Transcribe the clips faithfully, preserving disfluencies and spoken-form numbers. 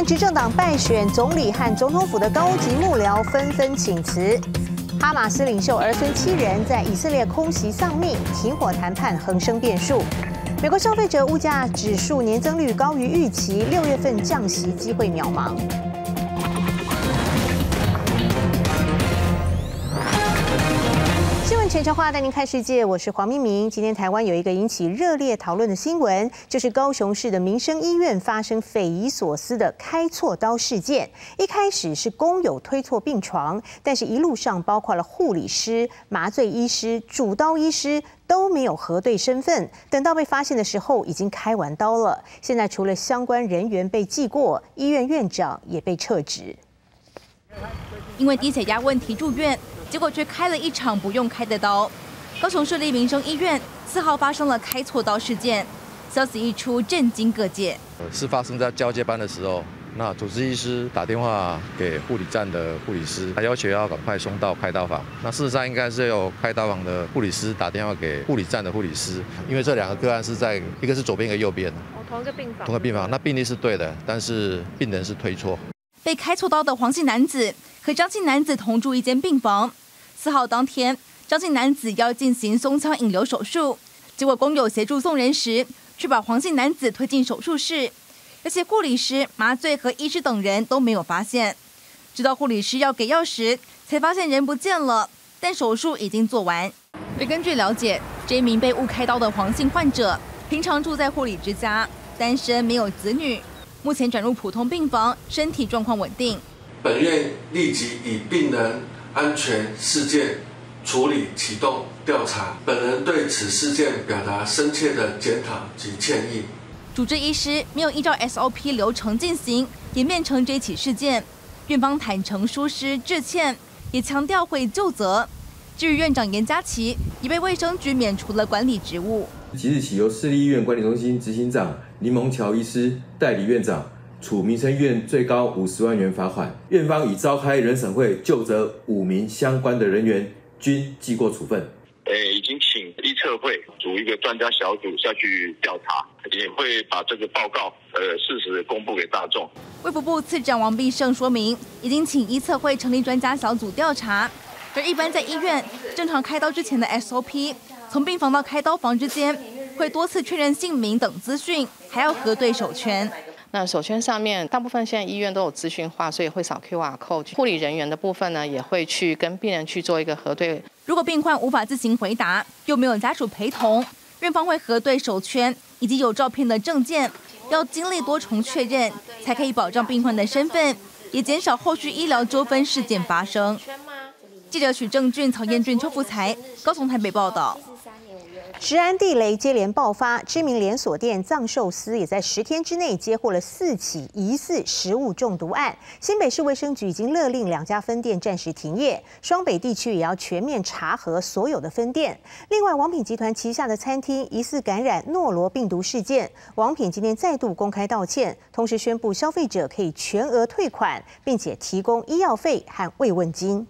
和执政党败选总理和总统府的高级幕僚纷纷请辞。哈马斯领袖儿孙七人在以色列空袭丧命，停火谈判横生变数。美国消费者物价指数年增率高于预期，六月份降息机会渺茫。 全球化带您看世界，我是黄明明。今天台湾有一个引起热烈讨论的新闻，就是高雄市的民生医院发生匪夷所思的开错刀事件。一开始是工友推错病床，但是一路上包括了护理师、麻醉医师、主刀医师都没有核对身份。等到被发现的时候，已经开完刀了。现在除了相关人员被记过，医院院长也被撤职，因为低血压问题住院。 结果却开了一场不用开的刀。高雄市立民生医院四号发生了开错刀事件，消息一出，震惊各界。是发生在交接班的时候，那主治医师打电话给护理站的护理师，他要求要赶快送到开刀房。那事实上应该是有开刀房的护理师打电话给护理站的护理师，因为这两个个案是在一个是左边一个右边，同一个病房，同一个病房，那病例是对的，但是病人是推错。被开错刀的黄姓男子和张姓男子同住一间病房。 四号当天，张姓男子要进行胸腔引流手术，结果工友协助送人时，却把黄姓男子推进手术室，而且护理师、麻醉和医师等人都没有发现。直到护理师要给药时，才发现人不见了，但手术已经做完。而根据了解，这一名被误开刀的黄姓患者，平常住在护理之家，单身没有子女，目前转入普通病房，身体状况稳定。本院立即以病人 安全事件处理启动调查，本人对此事件表达深切的检讨及歉意。主治医师没有依照 S O P 流程进行，也酿成这起事件。院方坦诚疏失致歉，也强调会究责。至于院长严家齐，已被卫生局免除了管理职务。即日起，由市立医院管理中心执行长林蒙乔医师代理院长， 处民生医院最高五十万元罚款，院方已召开人审会，就责五名相关的人员均记过处分。诶，已经请医测会组一个专家小组下去调查，也会把这个报告呃适时公布给大众。卫福部次长王必胜说明，已经请医测会成立专家小组调查。而一般在医院正常开刀之前的 S O P， 从病房到开刀房之间会多次确认姓名等资讯，还要核对手圈。 那手圈上面，大部分现在医院都有资讯化，所以会扫 Q R code。护理人员的部分呢，也会去跟病人去做一个核对。如果病患无法自行回答，又没有家属陪同，院方会核对手圈以及有照片的证件，要经历多重确认，才可以保障病患的身份，也减少后续医疗纠纷事件发生。记者许正俊、曹彦俊、邱福才，高雄台北报道。 食安地雷接连爆发，知名连锁店藏寿司也在十天之内接获了四起疑似食物中毒案。新北市卫生局已经勒令两家分店暂时停业，双北地区也要全面查核所有的分店。另外，王品集团旗下的餐厅疑似感染诺罗病毒事件，王品今天再度公开道歉，同时宣布消费者可以全额退款，并且提供医药费和慰问金。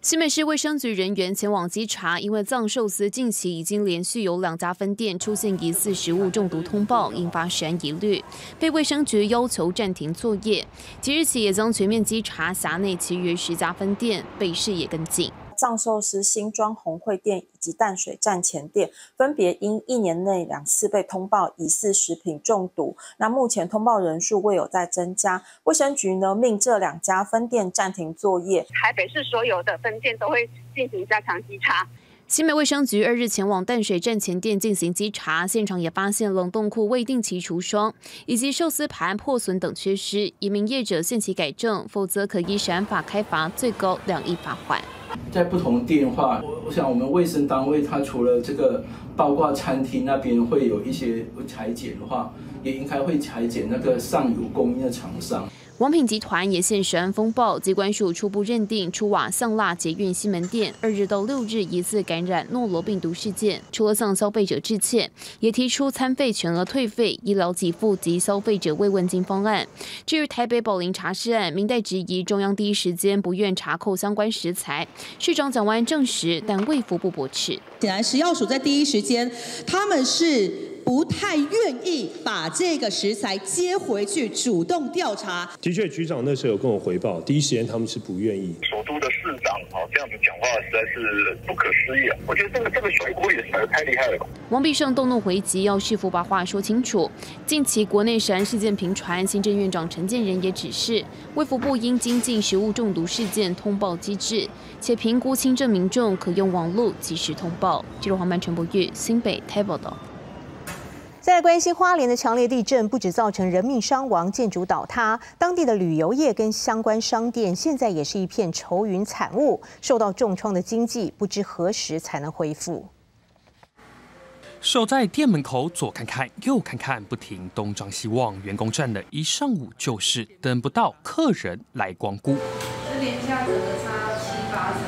新北市卫生局人员前往稽查，因为藏寿司近期已经连续有两家分店出现疑似食物中毒通报，引发食安疑虑，被卫生局要求暂停作业。即日起也将全面稽查辖内其余十家分店，北市也跟进。 藏寿司新庄红会店以及淡水站前店，分别因一年内两次被通报疑似食品中毒。那目前通报人数未有再增加。卫生局呢命这两家分店暂停作业。台北市所有的分店都会进行加强稽查。 新北卫生局二日前往淡水站前店进行稽查，现场也发现冷冻库未定期除霜以及寿司盘破损等缺失，一名业者限期改正，否则可依食安法开罚，最高两亿罚款。在不同店的话，我想我们卫生单位它除了这个，包括餐厅那边会有一些裁剪的话，也应该会裁剪那个上游供应的厂商。 王品集团也现食安风暴，机关署初步认定出瓦向腊捷运西门店二日到六日疑似感染诺罗病毒事件，除了向消费者致歉，也提出餐费全额退费、医疗给付及消费者慰问金方案。至于台北宝林茶事案，明代质疑中央第一时间不愿查扣相关食材，市长蒋万安证实，但卫福部驳斥。显然食药署在第一时间，他们是 不不太愿意把这个食材接回去主动调查。的确，局长那时候有跟我回报，第一时间他们是不愿意。首都的市长啊，这样子讲话实在是不可思议啊！我觉得这个这个甩锅也甩得太厉害了吧。王必胜动怒回击，要市府把话说清楚。近期国内食安事件频传，行政院长陈建仁也指示，卫福部应精进食物中毒事件通报机制，且评估轻症民众可用网络及时通报。记者黄曼陈博玉，新北台报道。 在关心花莲的强烈地震，不止造成人命伤亡、建筑倒塌，当地的旅游业跟相关商店现在也是一片愁云惨雾，受到重创的经济不知何时才能恢复。守在店门口左看看右看看，不停东张西望，员工站了一上午，就是等不到客人来光顾。这廉价整个差七八成。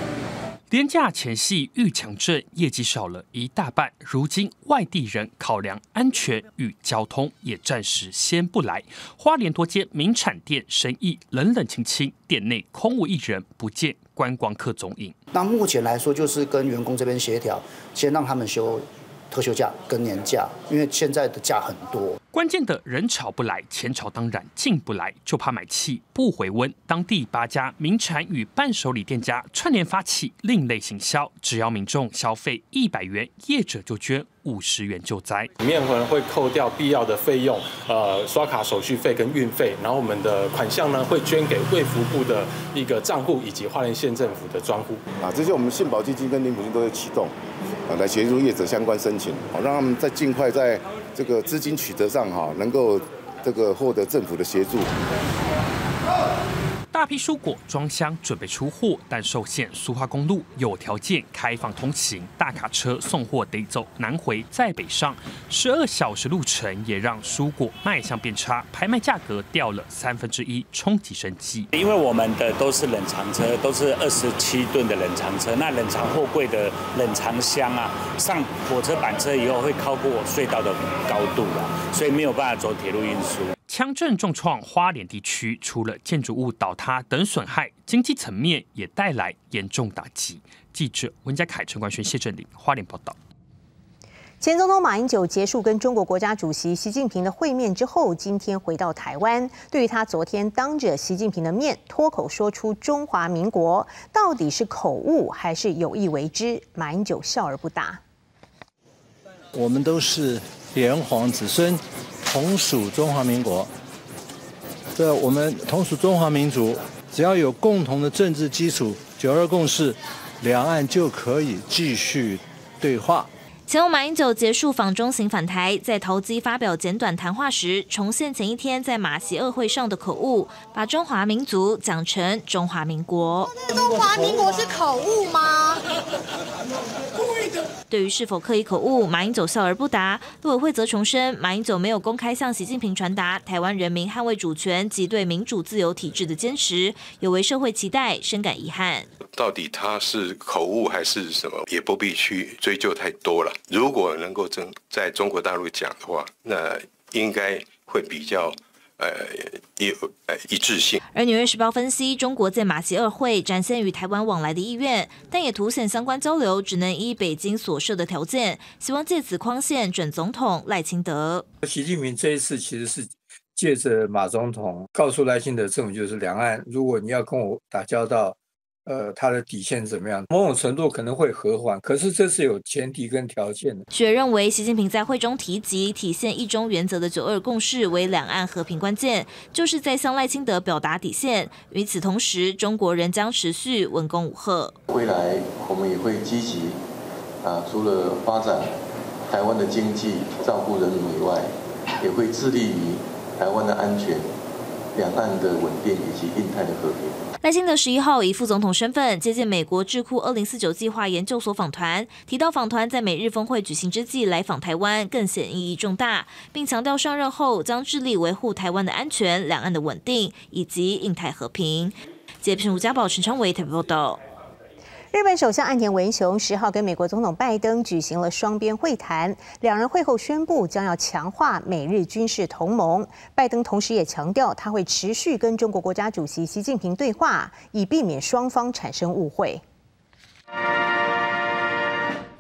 廉价前夕遇强震，业绩少了一大半。如今外地人考量安全与交通，也暂时先不来。花莲多间名产店生意冷冷清清，店内空无一人，不见观光客踪影。那目前来说，就是跟员工这边协调，先让他们休特休假跟年假，因为现在的假很多。 关键的人潮不来，钱潮当然进不来，就怕买气不回温。当地八家名产与伴手礼店家串联发起另类行销，只要民众消费一百元，业者就捐五十元救灾。里面可能会扣掉必要的费用，呃，刷卡手续费跟运费，然后我们的款项呢会捐给卫福部的一个账户以及花莲县政府的专户。啊，这些我们信保基金跟林辅基金都会启动，啊，来协助业者相关申请，好让他们在尽快在。 这个资金取得上哈，能够这个获得政府的协助。大批蔬果装箱准备出货，但受限苏花公路有条件开放通行，大卡车送货得走南回再北上，十二小时路程也让蔬果卖相变差，拍卖价格掉了三分之一，冲击生计。因为我们的都是冷藏车，都是二十七吨的冷藏车，那冷藏货柜的冷藏箱啊，上火车板车以后会超过隧道的高度了，所以没有办法走铁路运输。 强震重创花莲地区，除了建筑物倒塌等损害，经济层面也带来严重打击。记者温家凯、陈冠轩、谢振林，花莲报道。前总统马英九结束跟中国国家主席习近平的会面之后，今天回到台湾。对于他昨天当着习近平的面脱口说出“中华民国”，到底是口误还是有意为之？马英九笑而不答。我们都是炎黄子孙。 同属中华民国，这我们同属中华民族，只要有共同的政治基础，九二共识，两岸就可以继续对话。前总马英九结束访中行返台，在桃机发表简短谈话时，重现前一天在马习二会上的口误，把中华民族讲成中华民国。中华民国是口误吗？ 对于是否刻意口误，马英九笑而不答。陆委会则重申，马英九没有公开向习近平传达台湾人民捍卫主权及对民主自由体制的坚持，有违社会期待，深感遗憾。到底他是口误还是什么，也不必去追究太多了。如果能够在中国大陆讲的话，那应该会比较。 呃，一呃一致性。而《纽约时报》分析，中国在马习二会展现与台湾往来的意愿，但也凸显相关交流只能依北京所设的条件，希望借此框限准总统赖清德。习近平这一次其实是借着马总统告诉赖清德政府，就是两岸如果你要跟我打交道，呃，他的底线怎么样？某种程度可能会和缓，可是这是有前提跟条件的。学认为，习近平在会中提及体现一中原则的九二共识为两岸和平关键，就是在向赖清德表达底线。与此同时，中国人将持续文攻武吓。未来我们也会积极啊，除了发展台湾的经济、照顾人民以外，也会致力于台湾的安全、两岸的稳定以及印太的和平。 赖清德十一号以副总统身份接见美国智库二零四九计划研究所访团，提到访团在美日峰会举行之际来访台湾，更显意义重大，并强调上任后将致力维护台湾的安全、两岸的稳定以及印太和平。记者吴家宝、陈昌伟台北报道。 日本首相岸田文雄十号跟美国总统拜登举行了双边会谈，两人会后宣布将要强化美日军事同盟。拜登同时也强调，他会持续跟中国国家主席习近平对话，以避免双方产生误会。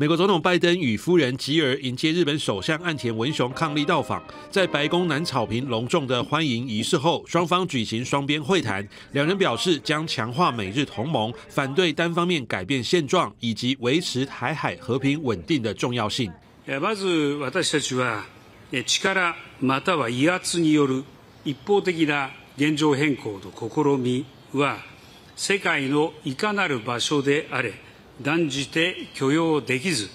美国总统拜登与夫人吉尔迎接日本首相岸田文雄伉俪到访，在白宫南草坪隆重的欢迎仪式后，双方举行双边会谈。两人表示将强化美日同盟，反对单方面改变现状以及维持台海和平稳定的重要性。まず私たちは力または威圧による一方的な現状変更の試みは世界のいかなる場所であれ。 断じて許容できず、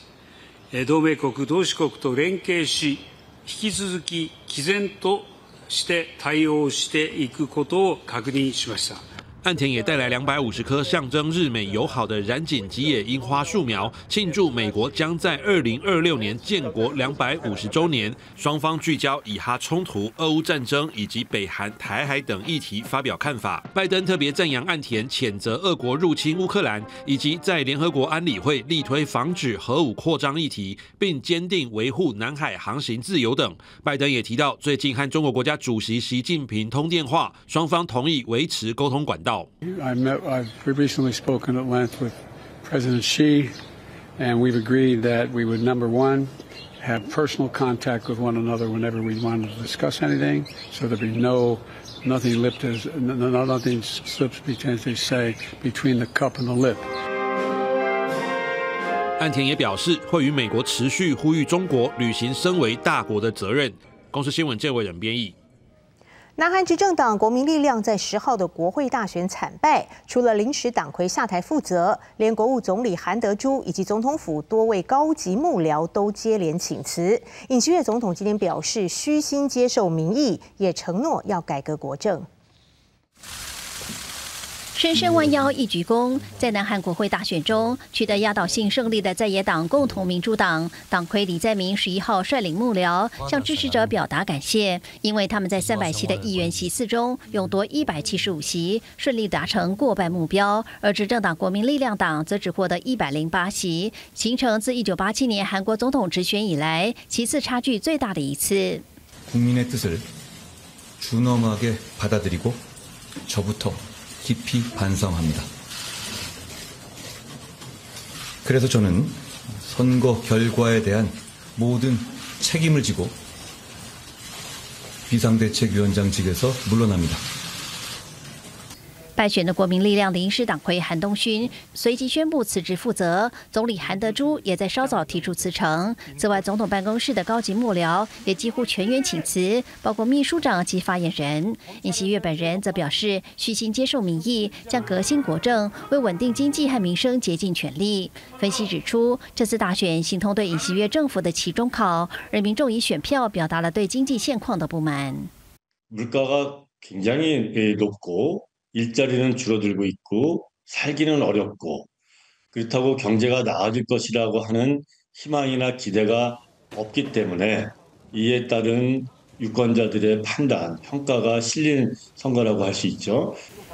同盟国、同志国と連携し、引き続き毅然として対応していくことを確認しました。 岸田也带来两百五十棵象征日美友好的染井吉野樱花树苗，庆祝美国将在二零二六年建国两百五十周年。双方聚焦以哈冲突、俄乌战争以及北韩、台海等议题发表看法。拜登特别赞扬岸田谴责俄国入侵乌克兰，以及在联合国安理会力推防止核武扩张议题，并坚定维护南海航行自由等。拜登也提到，最近和中国国家主席习近平通电话，双方同意维持沟通管道。 I met. I've recently spoken at length with President Xi, and we've agreed that we would number one have personal contact with one another whenever we wanted to discuss anything, so there'd be no nothing lipped as no nothing slips between, they say, between the cup and the lip. 岸田也表示，会与美国持续呼吁中国履行身为大国的责任。公视新闻郑伟仁编译。 南韩执政党国民力量在十号的国会大选惨败，除了临时党魁下台负责，连国务总理韩德洙以及总统府多位高级幕僚都接连请辞。尹锡悦总统今天表示虚心接受民意，也承诺要改革国政。深深弯腰一鞠躬，在南韩国会大选中取得压倒性胜利的在野党共同民主党党魁李在明十一号率领幕僚向支持者表达感谢，因为他们在三百席的议员席次中勇夺一百七十五席，顺利达成过半目标。而执政党国民力量党则只获得一百零八席，形成自一九八七年韩国总统直选以来席次差距最大的一次。국민의뜻을준엄하게받아들이고저부터 깊이 반성합니다. 그래서 저는 선거 결과에 대한 모든 책임을 지고 비상대책위원장직에서 물러납니다. 败选的国民力量临时党魁韩东勋随即宣布辞职负责，总理韩德洙也在稍早提出辞呈。此外，总统办公室的高级幕僚也几乎全员请辞，包括秘书长及发言人。尹锡悦本人则表示虚心接受民意，将革新国政，为稳定经济和民生竭尽全力。分析指出，这次大选形同对尹锡悦政府的期中考，而民众以选票表达了对经济现况的不满。물가가굉장히높고 일자리는 줄어들고 있고 살기는 어렵고 그렇다고 경제가 나아질 것이라고 하는 희망이나 기대가 없기 때문에 이에 따른 유권자들의 판단, 평가가 실린 선거라고 할 수 있죠.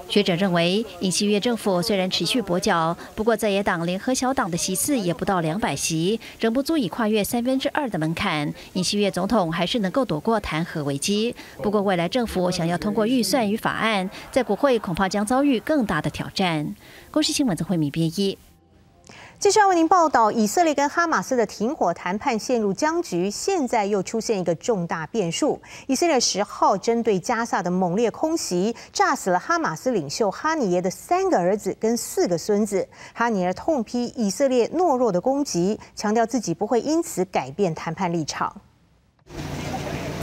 学者认为，尹锡悦政府虽然持续跛脚，不过在野党联合小党的席次也不到两百席，仍不足以跨越三分之二的门槛。尹锡悦总统还是能够躲过弹劾危机。不过，未来政府想要通过预算与法案，在国会恐怕将遭遇更大的挑战。公视新闻曾慧敏编译。 继续要为您报道，以色列跟哈马斯的停火谈判陷入僵局，现在又出现一个重大变数。以色列十号针对加萨的猛烈空袭，炸死了哈马斯领袖哈尼耶的三个儿子跟四个孙子。哈尼耶痛批以色列懦弱的攻击，强调自己不会因此改变谈判立场。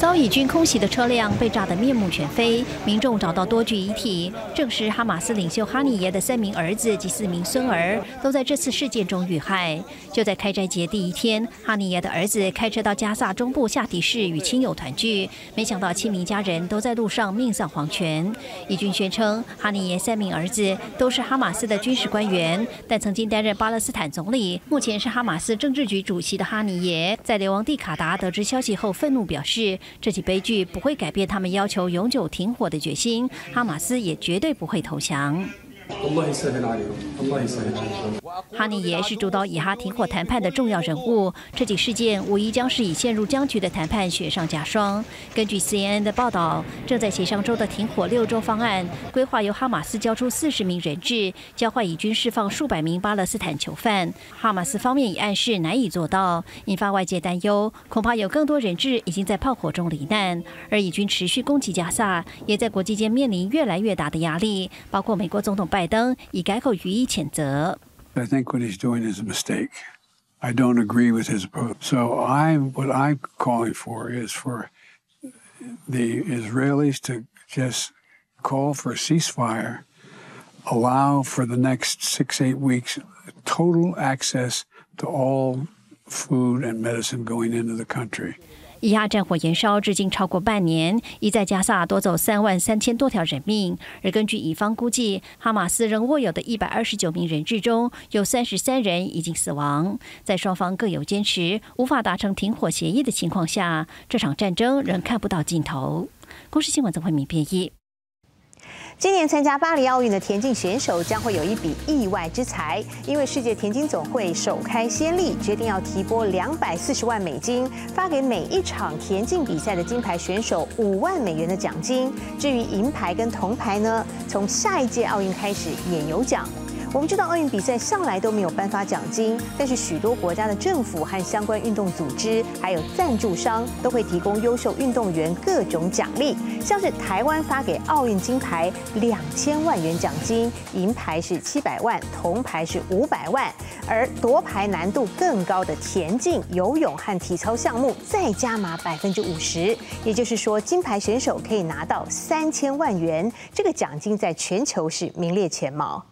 遭以军空袭的车辆被炸得面目全非，民众找到多具遗体，证实哈马斯领袖哈尼耶的三名儿子及四名孙儿都在这次事件中遇害。就在开斋节第一天，哈尼耶的儿子开车到加萨中部下迪市与亲友团聚，没想到亲民家人都在路上命丧黄泉。以军宣称，哈尼耶三名儿子都是哈马斯的军事官员，但曾经担任巴勒斯坦总理，目前是哈马斯政治局主席的哈尼耶，在流亡地卡达得知消息后愤怒表示。 这起悲剧不会改变他们要求永久停火的决心，哈马斯也绝对不会投降。哈尼耶是主导以哈停火谈判的重要人物，这起事件无疑将是以陷入僵局的谈判雪上加霜。根据 C N N 的报道，正在协商中的停火六周方案规划由哈马斯交出四十名人质，交换以军释放数百名巴勒斯坦囚犯。哈马斯方面已暗示难以做到，引发外界担忧，恐怕有更多人质已经在炮火中罹难。而以军持续攻击加萨，也在国际间面临越来越大的压力，包括美国总统拜登已改口予以谴责。 I think what he's doing is a mistake. I don't agree with his approach. So I, what I'm calling for is for the Israelis to just call for a ceasefire, allow for the next six, eight weeks total access to all food and medicine going into the country. 以哈战火延烧至今超过半年，已在加萨夺走三万三千多条人命。而根据以方估计，哈马斯仍握有的一百二十九名人质中，有三十三人已经死亡。在双方各有坚持、无法达成停火协议的情况下，这场战争仍看不到尽头。公视新闻曾慧敏编译。 今年参加巴黎奥运的田径选手将会有一笔意外之财，因为世界田径总会首开先例，决定要提拨两百四十万美金，发给每一场田径比赛的金牌选手五万美元的奖金。至于银牌跟铜牌呢，从下一届奥运开始也有奖。 我们知道奥运比赛向来都没有颁发奖金，但是许多国家的政府和相关运动组织，还有赞助商都会提供优秀运动员各种奖励，像是台湾发给奥运金牌两千万元奖金，银牌是七百万，铜牌是五百万，而夺牌难度更高的田径、游泳和体操项目再加码百分之五十，也就是说金牌选手可以拿到三千万元，这个奖金在全球是名列前茅。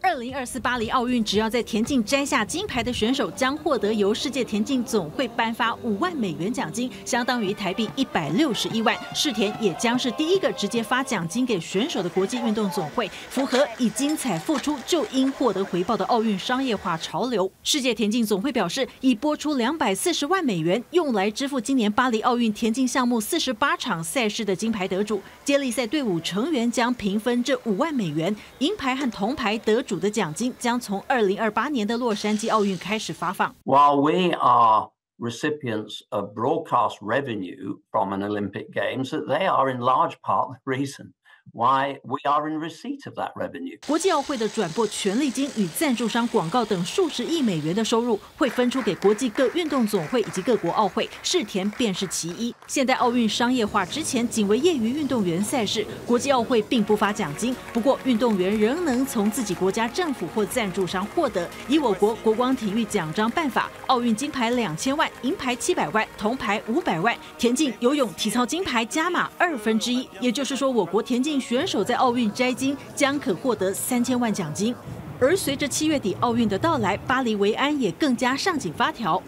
二零二四巴黎奥运，只要在田径摘下金牌的选手，将获得由世界田径总会颁发五万美元奖金，相当于台币一百六十一万。世田也将是第一个直接发奖金给选手的国际运动总会，符合以精彩付出就应获得回报的奥运商业化潮流。世界田径总会表示，已拨出两百四十万美元，用来支付今年巴黎奥运田径项目四十八场赛事的金牌得主。接力赛队伍成员将平分这五万美元，银牌和铜牌得主。 主的奖金将从二零二八年的洛杉矶奥运开始发放。While we are recipients of broadcast revenue from an Olympic Games, they are in large part the reason why we are in receipt of that revenue. 国际奥会的转播权利金与赞助商广告等数十亿美元的收入，会分出给国际各运动总会以及各国奥会，世田便是其一。现代奥运商业化之前，仅为业余运动员赛事，国际奥会并不发奖金。不过，运动员仍能从自己国家政府或赞助商获得。以我国国光体育奖章办法，奥运金牌两千万，银牌七百万，铜牌五百万，田径、游泳、体操金牌加码二分之一。也就是说，我国田径 选手在奥运摘金将可获得三千万奖金，而随着七月底奥运的到来，巴黎维安也更加上紧发条。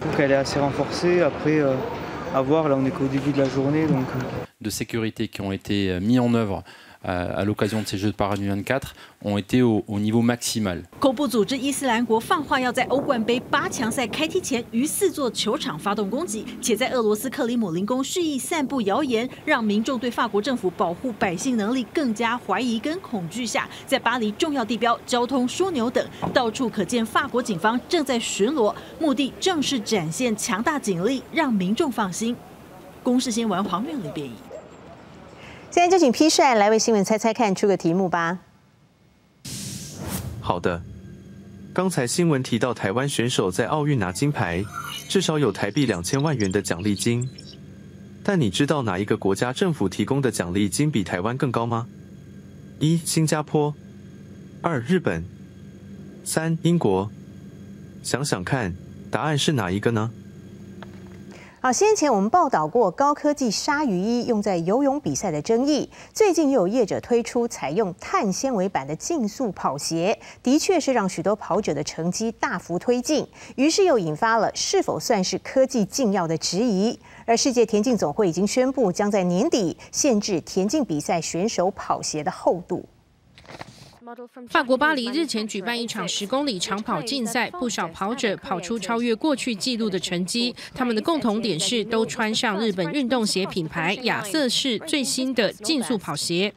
De sécurité qui ont été mis en œuvre à l'occasion de ces Jeux de Paris deux mille vingt-quatre ont été au niveau maximal。恐怖组织伊斯兰国放话要在欧冠杯八强赛开踢前，于四座球场发动攻击，且在俄罗斯克里姆林宫蓄意散布谣言，让民众对法国政府保护百姓能力更加怀疑跟恐惧下，在巴黎重要地标、交通枢纽等到处可见法国警方正在巡逻，目的正是展现强大警力，让民众放心。 公视新闻黄韵玲编译。现在就请P帅来为新闻猜猜看出个题目吧。好的，刚才新闻提到台湾选手在奥运拿金牌，至少有台币两千万元的奖励金。但你知道哪一个国家政府提供的奖励金比台湾更高吗？一、新加坡；二、日本；三、英国。想想看，答案是哪一个呢？ 好，先前我们报道过高科技鲨鱼衣用在游泳比赛的争议，最近又有业者推出采用碳纤维板的竞速跑鞋，的确是让许多跑者的成绩大幅推进，于是又引发了是否算是科技禁药的质疑。而世界田径总会已经宣布，将在年底限制田径比赛选手跑鞋的厚度。法国巴黎日前举办一场十公里长跑竞赛，不少跑者跑出超越过去纪录的成绩。他们的共同点是都穿上日本运动鞋品牌亚瑟士最新的竞速跑鞋。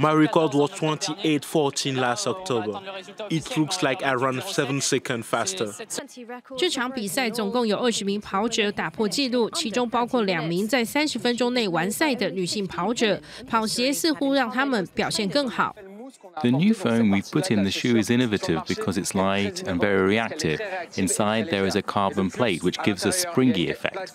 My record was twenty-eight fourteen last October. It looks like I ran seven seconds faster. 这场比赛总共有二十名跑者打破纪录，其中包括两名在三十分钟内完赛的女性跑者。跑鞋似乎让他们表现更好。 The new foam we've put in the shoe is innovative because it's light and very reactive. Inside there is a carbon plate which gives a springy effect.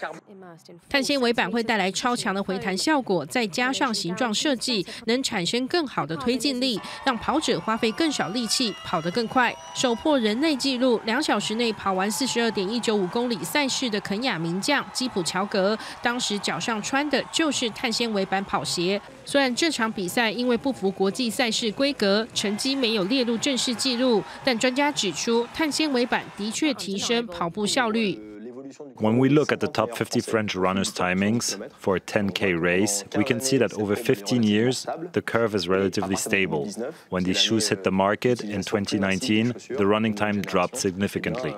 碳纤维板会带来超强的回弹效果，再加上形状设计，能产生更好的推进力，让跑者花费更少力气，跑得更快。首破人类纪录，两小时内跑完 四十二点一九五 公里赛事的肯亚名将基普乔格，当时脚上穿的就是碳纤维板跑鞋。虽然这场比赛因为不符国际赛事规格，成绩没有列入正式纪录，但专家指出，碳纤维板的确提升跑步效率。 When we look at the top fifty French runners' timings for a ten K race, we can see that over fifteen years, the curve is relatively stable. When these shoes hit the market in twenty nineteen, the running time dropped significantly.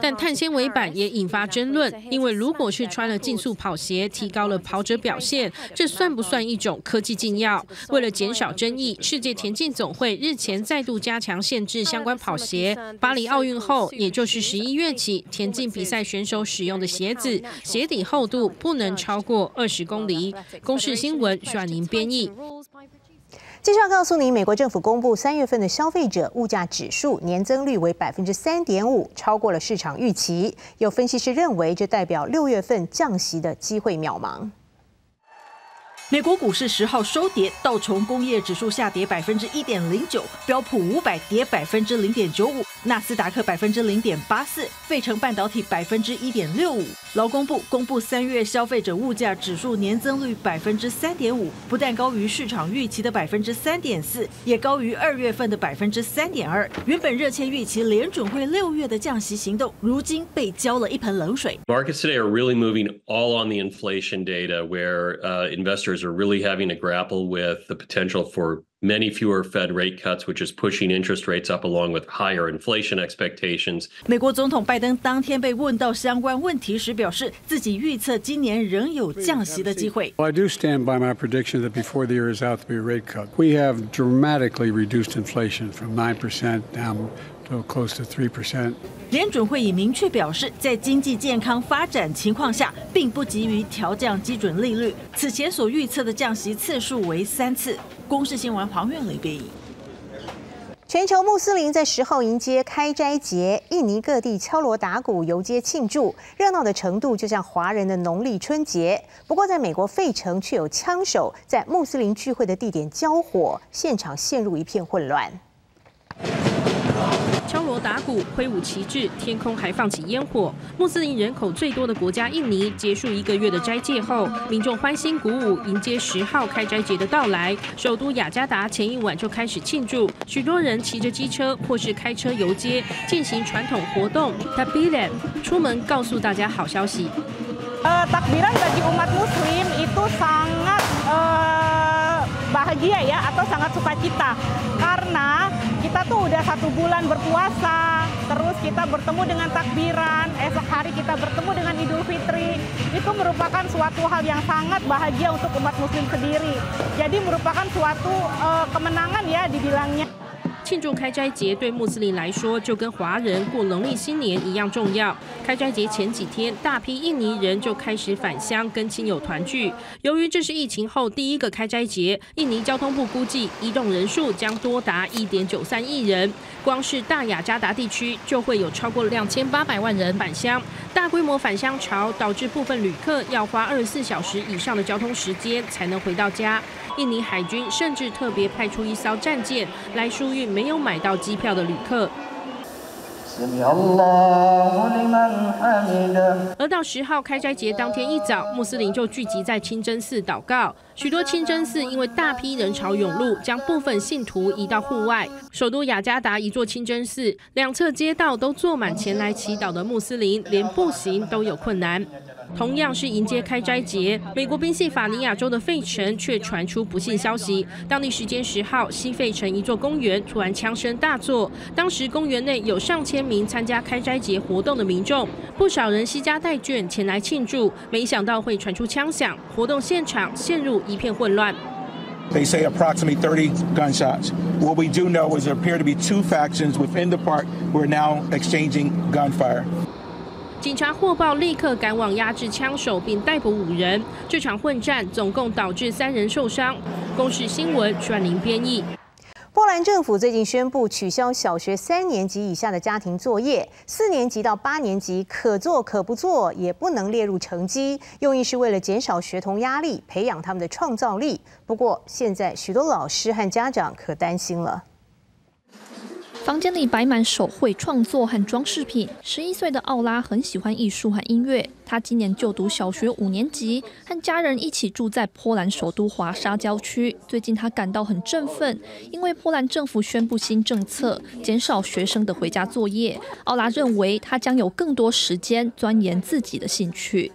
但碳纤维板也引发争论，因为如果是穿了竞速跑鞋，提高了跑者表现，这算不算一种科技禁药？为了减少争议，世界田径总会日前再度加强限制相关跑鞋。巴黎奥运后，也就是十一月起，田径比赛选手使用的鞋子鞋底厚度不能超过二十公厘。公视新闻徐婉宁编译。 接下来告诉您，美国政府公布三月份的消费者物价指数年增率为百分之三点五，超过了市场预期。有分析师认为，这代表六月份降息的机会渺茫。 美国股市十号收跌，道琼工业指数下跌百分之一点零九，标普五百跌百分之零点九五，纳斯达克百分之零点八四，费城半导体百分之一点六五。劳工部公布三月消费者物价指数年增率百分之三点五，不但高于市场预期的百分之三点四，也高于二月份的百分之三点二。原本热切预期联准会六月的降息行动，如今被浇了一盆冷水。Markets today are really moving all on the inflation data, where investors are really having to grapple with the potential for many fewer Fed rate cuts, which is pushing interest rates up along with higher inflation expectations. 美国总统拜登当天被问到相关问题时，表示自己预测今年仍有降息的机会。I do stand by my prediction that before the year is out, there will be a rate cut. We have dramatically reduced inflation from nine percent down. 联准会已明确表示，在经济健康发展情况下，并不急于调降基准利率。此前所预测的降息次数为三次。公视新闻黄苑蕾编译。全球穆斯林在十号迎接开斋节，印尼各地敲锣打鼓游街庆祝，热闹的程度就像华人的农历春节。不过，在美国费城却有枪手在穆斯林聚会的地点交火，现场陷入一片混乱。 敲锣打鼓，挥舞旗帜，天空还放起烟火。穆斯林人口最多的国家印尼，结束一个月的斋戒后，民众欢欣鼓舞，迎接十号开斋节的到来。首都雅加达前一晚就开始庆祝，许多人骑着机车或是开车游街，进行传统活动 Takbiran。出门告诉大家好消息。呃 ，Takbiran bagi umat Muslim itu sangat bahagia ya atau sangat sukacita karena kita tuh udah satu bulan berpuasa, terus kita bertemu dengan takbiran, esok hari kita bertemu dengan Idul Fitri. Itu merupakan suatu hal yang sangat bahagia untuk umat muslim sendiri. Jadi merupakan suatu uh, kemenangan ya dibilangnya. 庆祝开斋节对穆斯林来说，就跟华人过农历新年一样重要。开斋节前几天，大批印尼人就开始返乡跟亲友团聚。由于这是疫情后第一个开斋节，印尼交通部估计移动人数将多达 一点九三 亿人。光是大雅加达地区就会有超过 两千八百 万人返乡。大规模返乡潮导致部分旅客要花二十四小时以上的交通时间才能回到家。印尼海军甚至特别派出一艘战舰来疏运美。 没有买到机票的旅客。而到十号开斋节当天一早，穆斯林就聚集在清真寺祷告。许多清真寺因为大批人潮涌入，将部分信徒移到户外。首都雅加达一座清真寺，两侧街道都坐满前来祈祷的穆斯林，连步行都有困难。同样是迎接开斋节，美国宾夕法尼亚州的费城却传出不幸消息。当地时间十号，西费城一座公园突然枪声大作，当时公园内有上千名参加开斋节活动的民众，不少人携家带眷前来庆祝，没想到会传出枪响，活动现场陷入一片混乱。 They say approximately thirty gunshots. What we do know is there appear to be two factions within the park who are now exchanging gunfire. 警察获报，立刻赶往压制枪手，并逮捕五人。这场混战总共导致三人受伤。公视新闻转林编译。波兰政府最近宣布取消小学三年级以下的家庭作业，四年级到八年级可做可不做，也不能列入成绩，用意是为了减少学童压力，培养他们的创造力。不过，现在许多老师和家长可担心了。 房间里摆满手绘创作和装饰品。十一岁的奥拉很喜欢艺术和音乐。她今年就读小学五年级，和家人一起住在波兰首都华沙郊区。最近她感到很振奋，因为波兰政府宣布新政策，减少学生的回家作业。奥拉认为，她将有更多时间钻研自己的兴趣。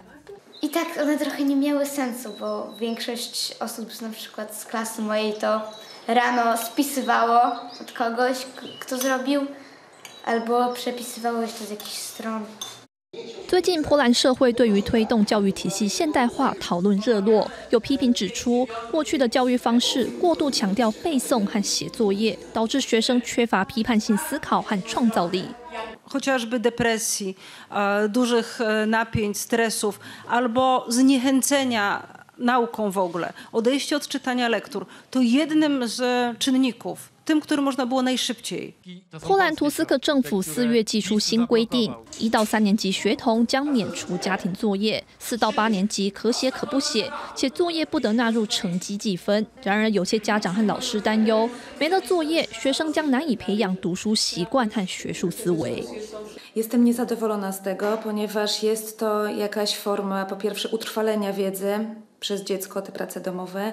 I tak one trochę nie miały sensu, bo większość osób, na przykład z klasy mojej, to rano spisywało od kogoś, kto zrobił, albo przepisywało jeszcze z jakichś stron. 最近，波兰社会对于推动教育体系现代化讨论热络。有批评指出，过去的教育方式过度强调背诵和写作业，导致学生缺乏批判性思考和创造力。 chociażby depresji, dużych napięć, stresów albo zniechęcenia nauką w ogóle, odejście od czytania lektur, to jednym z czynników. 波兰图斯克政府四月寄出新规定，一到三年级学童将免除家庭作业，四到八年级可写可不写，且作业不得纳入成绩计分。然而，有些家长和老师担忧，没了作业，学生将难以培养读书习惯和学术思维。 Jestem niezadowolona z tego, ponieważ jest to jakaś forma, po pierwsze, utrwalenia wiedzy przez dziecko, te prace domowe.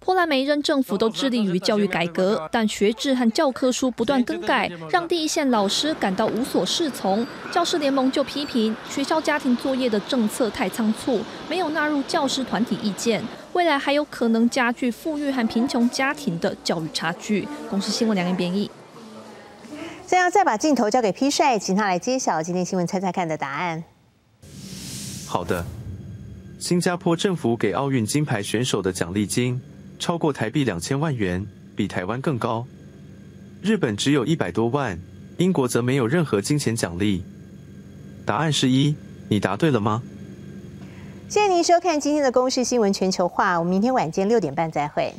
波兰每一任政府都致力于教育改革，但学制和教科书不断更改，让第一线老师感到无所适从。教师联盟就批评学校家庭作业的政策太仓促，没有纳入教师团体意见，未来还有可能加剧富裕和贫穷家庭的教育差距。公视新闻梁燕编译。这样，再把镜头交给 P 帅，请他来揭晓今天新闻猜猜看的答案。好的，新加坡政府给奥运金牌选手的奖励金 超过台币两千万元，比台湾更高。日本只有一百多万，英国则没有任何金钱奖励。答案是一，你答对了吗？谢谢您收看今天的《公视新闻全球化》，我们明天晚间六点半再会。